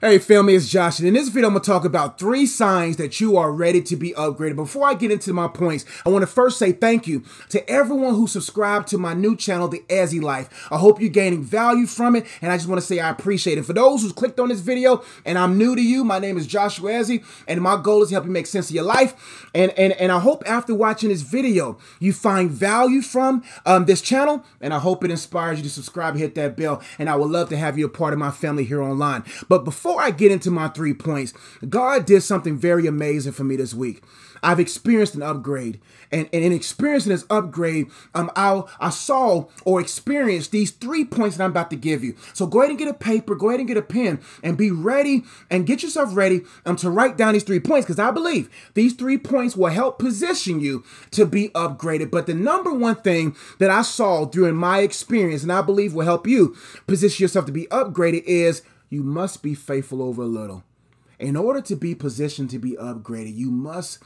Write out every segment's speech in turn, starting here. Hey family, it's Josh, and in this video I'm going to talk about 3 signs that you are ready to be upgraded. Before I get into my points, I want to first say thank you to everyone who subscribed to my new channel, The Eze Life. I hope you're gaining value from it, and I just want to say I appreciate it. For those who clicked on this video, and I'm new to you, my name is Joshua Eze, and my goal is to help you make sense of your life, and I hope after watching this video, you find value from this channel, and I hope it inspires you to subscribe and hit that bell, and I would love to have you a part of my family here online. But before I get into my 3 points, God did something very amazing for me this week. I've experienced an upgrade, and in experiencing this upgrade, I saw or experienced these 3 points that I'm about to give you. So go ahead and get a paper, go ahead and get a pen, and be ready, and get yourself ready to write down these 3 points, because I believe these 3 points will help position you to be upgraded. But the number one thing that I saw during my experience, and I believe will help you position yourself to be upgraded, is you must be faithful over a little. In order to be positioned to be upgraded, you must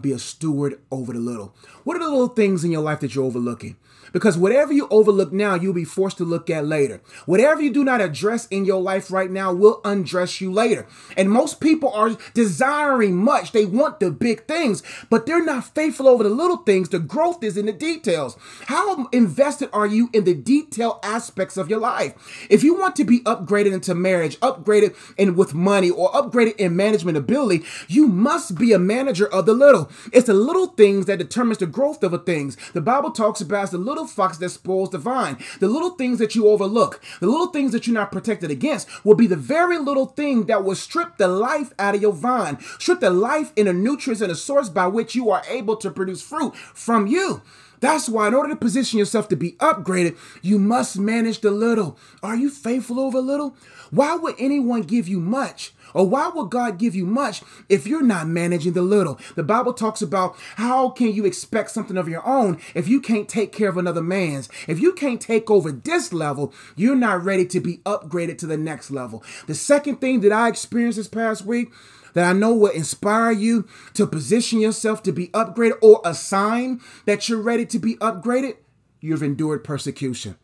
be a steward over the little. What are the little things in your life that you're overlooking? Because whatever you overlook now, you'll be forced to look at later. Whatever you do not address in your life right now will undress you later. And most people are desiring much. They want the big things, but they're not faithful over the little things. The growth is in the details. How invested are you in the detail aspects of your life? If you want to be upgraded into marriage, upgraded in with money, or upgraded in management ability, you must be a manager of the little. It's the little things that determines the growth of a things. The Bible talks about the little fox that spoils the vine. The little things that you overlook, the little things that you're not protected against, will be the very little thing that will strip the life out of your vine, strip the life in the nutrients and the source by which you are able to produce fruit from you. That's why, in order to position yourself to be upgraded, you must manage the little. Are you faithful over little? Why would anyone give you much? Or why would God give you much if you're not managing the little? The Bible talks about how can you expect something of your own if you can't take care of another man's? If you can't take over this level, you're not ready to be upgraded to the next level. The second thing that I experienced this past week that I know will inspire you to position yourself to be upgraded, or a sign that you're ready to be upgraded: you've endured persecution.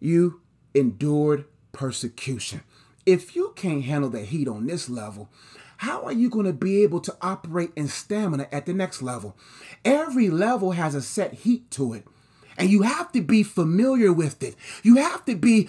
You endured persecution. If you can't handle the heat on this level, how are you going to be able to operate in stamina at the next level? Every level has a set heat to it, and you have to be familiar with it. You have to be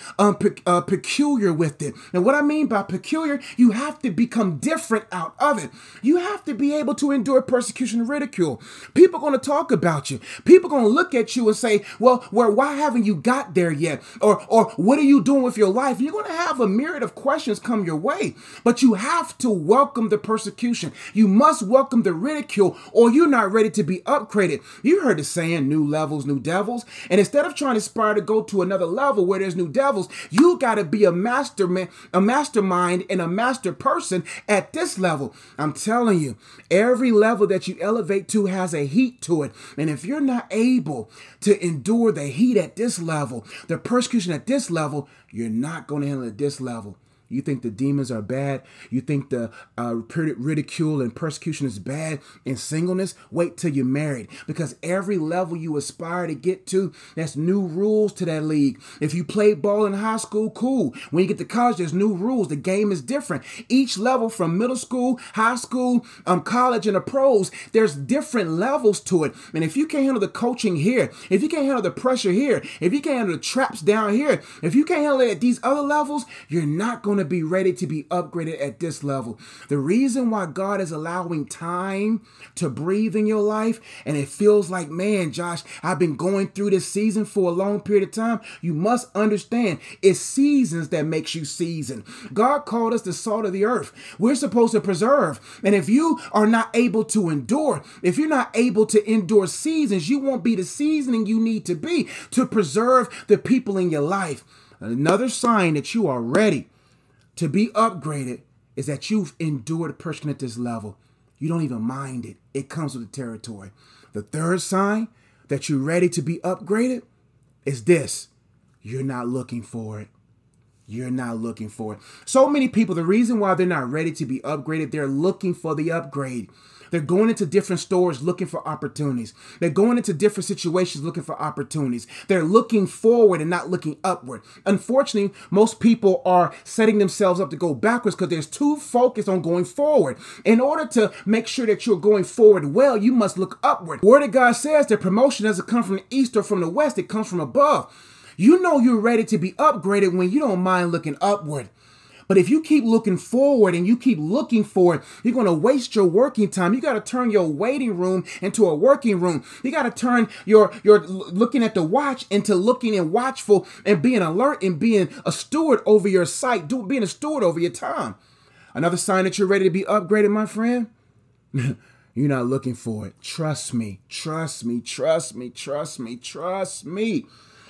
peculiar with it. And what I mean by peculiar, you have to become different out of it. You have to be able to endure persecution and ridicule. People are going to talk about you. People are going to look at you and say, well, why haven't you got there yet? Or what are you doing with your life? And you're going to have a myriad of questions come your way, but you have to welcome the persecution. You must welcome the ridicule, or you're not ready to be upgraded. You heard the saying, new levels, new devils. And instead of trying to aspire to go to another level where there's new devils, you got to be a mastermind and a master person at this level. I'm telling you, every level that you elevate to has a heat to it. And if you're not able to endure the heat at this level, the persecution at this level, you're not going to handle it at this level. You think the demons are bad? You think the ridicule and persecution is bad in singleness? Wait till you're married, because every level you aspire to get to, there's new rules to that league. If you played ball in high school, cool. When you get to college, there's new rules. The game is different. Each level, from middle school, high school, college, and the pros, there's different levels to it. And if you can't handle the coaching here, if you can't handle the pressure here, if you can't handle the traps down here, if you can't handle it at these other levels, you're not going to be ready to be upgraded at this level. The reason why God is allowing time to breathe in your life, and it feels like, man, Josh, I've been going through this season for a long period of time. You must understand, it's seasons that makes you seasoned. God called us the salt of the earth. We're supposed to preserve. And if you are not able to endure, if you're not able to endure seasons, you won't be the seasoning you need to be to preserve the people in your life. Another sign that you are ready to be upgraded is that you've endured persecution at this level. You don't even mind it. It comes with the territory. The third sign that you're ready to be upgraded is this: you're not looking for it. You're not looking for it. So many people, the reason why they're not ready to be upgraded, they're looking for the upgrade. They're going into different stores looking for opportunities. They're going into different situations looking for opportunities. They're looking forward and not looking upward. Unfortunately, most people are setting themselves up to go backwards because they're too focused on going forward. In order to make sure that you're going forward well, you must look upward. Word of God says that promotion doesn't come from the east or from the west. It comes from above. You know you're ready to be upgraded when you don't mind looking upward. But if you keep looking forward and you keep looking forward, you're going to waste your working time. You got to turn your waiting room into a working room. You got to turn your looking at the watch into looking and watchful and being alert and being a steward over your sight, being a steward over your time. Another sign that you're ready to be upgraded, my friend, you're not looking for it. Trust me, trust me, trust me, trust me, trust me.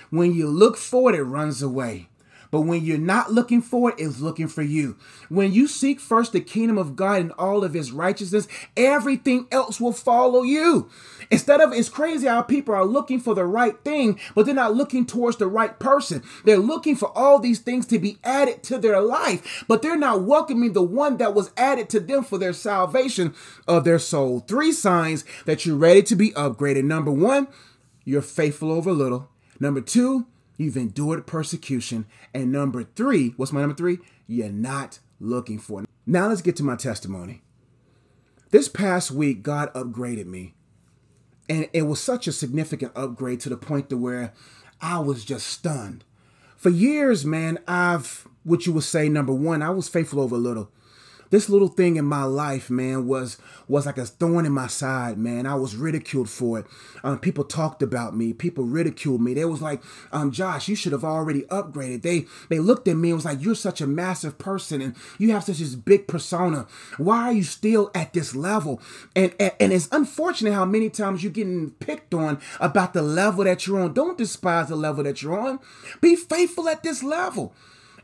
When you look forward, it runs away. But when you're not looking for it, it's looking for you. When you seek first the kingdom of God and all of his righteousness, everything else will follow you. Instead of, it's crazy how people are looking for the right thing, but they're not looking towards the right person. They're looking for all these things to be added to their life, but they're not welcoming the one that was added to them for their salvation of their soul. Three signs that you're ready to be upgraded. Number one, you're faithful over little. Number two, you've endured persecution. And number three, what's my number three? You're not looking for it. Now let's get to my testimony. This past week, God upgraded me. And it was such a significant upgrade to the point to where I was just stunned. For years, man, I've, what you would say, number one, I was faithful over little. This little thing in my life, man, was like a thorn in my side, man. I was ridiculed for it. People talked about me. People ridiculed me. They was like, Josh, you should have already upgraded. They looked at me and was like, you're such a massive person and you have such this big persona. Why are you still at this level? And it's unfortunate how many times you're getting picked on about the level that you're on. Don't despise the level that you're on. Be faithful at this level.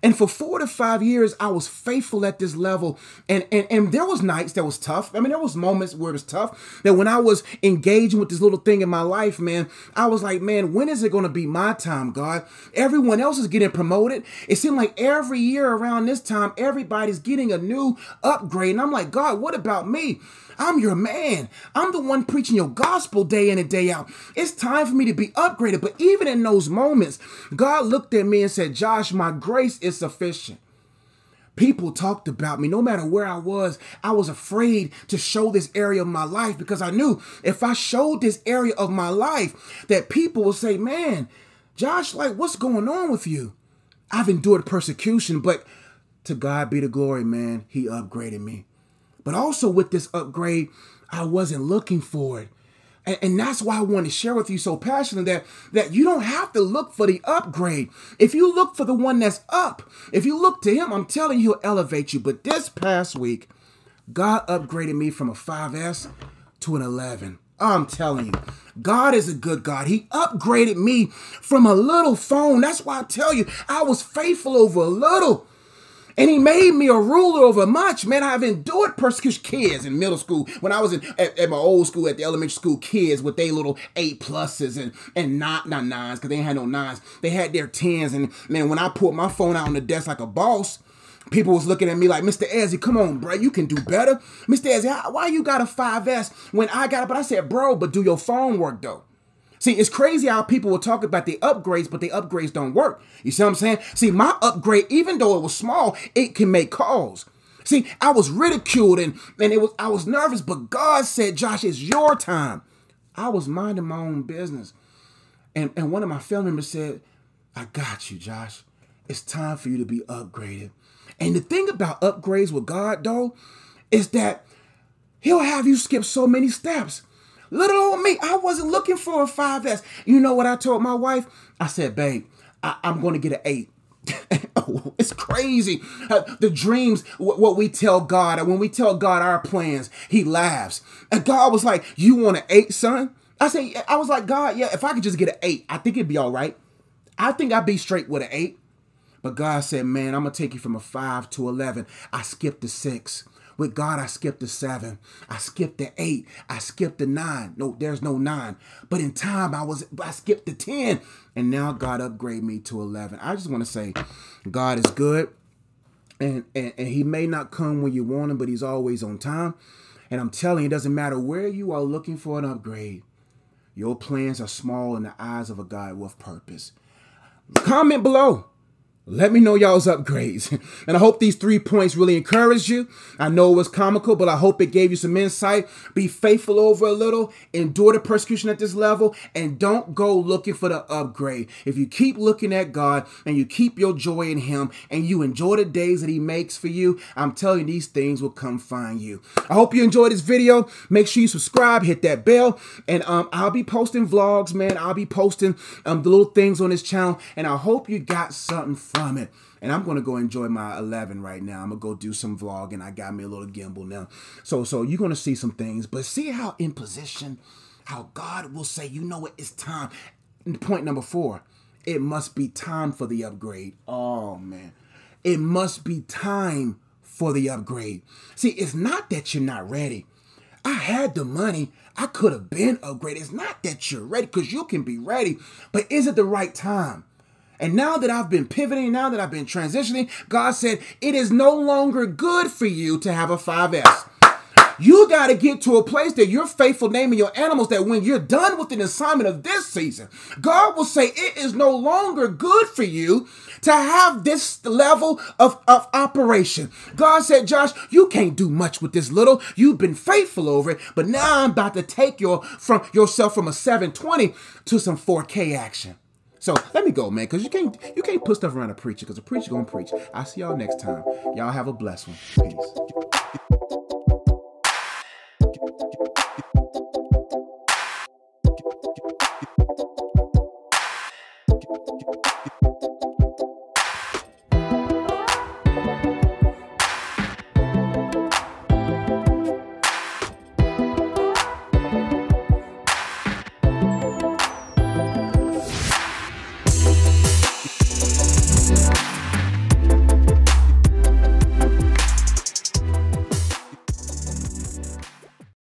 And for 4 to 5 years, I was faithful at this level. And there was nights that was tough. I mean, there was moments where it was tough. That when I was engaging with this little thing in my life, man, I was like, man, when is it going to be my time, God? Everyone else is getting promoted. It seemed like every year around this time, everybody's getting a new upgrade. And I'm like, God, what about me? I'm your man. I'm the one preaching your gospel day in and day out. It's time for me to be upgraded. But even in those moments, God looked at me and said, Josh, my grace is sufficient. People talked about me. No matter where I was afraid to show this area of my life because I knew if I showed this area of my life that people would say, man, Josh, like, what's going on with you? I've endured persecution, but to God be the glory, man. He upgraded me. But also with this upgrade, I wasn't looking for it. And that's why I want to share with you so passionately that you don't have to look for the upgrade. If you look for the one that's up, if you look to him, I'm telling you, he'll elevate you. But this past week, God upgraded me from a 5S to an 11. I'm telling you, God is a good God. He upgraded me from a little phone. That's why I tell you, I was faithful over a little. And he made me a ruler over much. Man, I've endured persecution. Kids in middle school, when I was at my old school, at the elementary school, kids with their little 8 pluses and not 9s, because they ain't had no 9s. They had their 10s. And man, when I pulled my phone out on the desk like a boss, people was looking at me like, Mr. Eze, come on, bro, you can do better. Mr. Eze, why you got a 5S when I got it? But I said, bro, but do your phone work, though? See, it's crazy how people will talk about the upgrades, but the upgrades don't work. You see what I'm saying? See, my upgrade, even though it was small, it can make calls. See, I was ridiculed and I was nervous, but God said, Josh, it's your time. I was minding my own business. And one of my family members said, I got you, Josh. It's time for you to be upgraded. And the thing about upgrades with God, though, is that he'll have you skip so many steps. Little old me, I wasn't looking for a 5S. You know what I told my wife? I said, babe, I'm going to get an 8. Oh, it's crazy. The dreams, what we tell God, when we tell God our plans, he laughs. And God was like, you want an 8, son? I was like, God, yeah, if I could just get an 8, I think it'd be all right. I think I'd be straight with an 8. But God said, man, I'm going to take you from a 5 to 11. I skipped the 6. With God, I skipped the 7. I skipped the 8. I skipped the 9. No, there's no 9. But in time, I skipped the 10. And now God upgraded me to 11. I just want to say God is good. And he may not come when you want him, but he's always on time. And I'm telling you, it doesn't matter where you are looking for an upgrade. Your plans are small in the eyes of a God with purpose. Comment below. Let me know y'all's upgrades. And I hope these 3 points really encouraged you. I know it was comical, but I hope it gave you some insight. Be faithful over a little. Endure the persecution at this level. And don't go looking for the upgrade. If you keep looking at God and you keep your joy in him and you enjoy the days that he makes for you, I'm telling you, these things will come find you. I hope you enjoyed this video. Make sure you subscribe, hit that bell. And I'll be posting vlogs, man. I'll be posting the little things on this channel. And I hope you got something from it. And I'm going to go enjoy my 11 right now. I'm going to go do some vlogging. I got me a little gimbal now. So you're going to see some things. But see how in position, how God will say, you know what, it's time. Point number 4, it must be time for the upgrade. Oh, man. It must be time for the upgrade. See, it's not that you're not ready. I had the money. I could have been upgraded. It's not that you're ready, because you can be ready. But is it the right time? And now that I've been pivoting, now that I've been transitioning, God said, it is no longer good for you to have a 5S. You got to get to a place that you're faithful naming your animals, that when you're done with an assignment of this season, God will say, it is no longer good for you to have this level of operation. God said, Josh, you can't do much with this little. You've been faithful over it, but now I'm about to take yourself from a 720 to some 4K action. So let me go, man, because you can't put stuff around a preacher, because a preacher gonna preach. I'll see y'all next time. Y'all have a blessed one. Peace.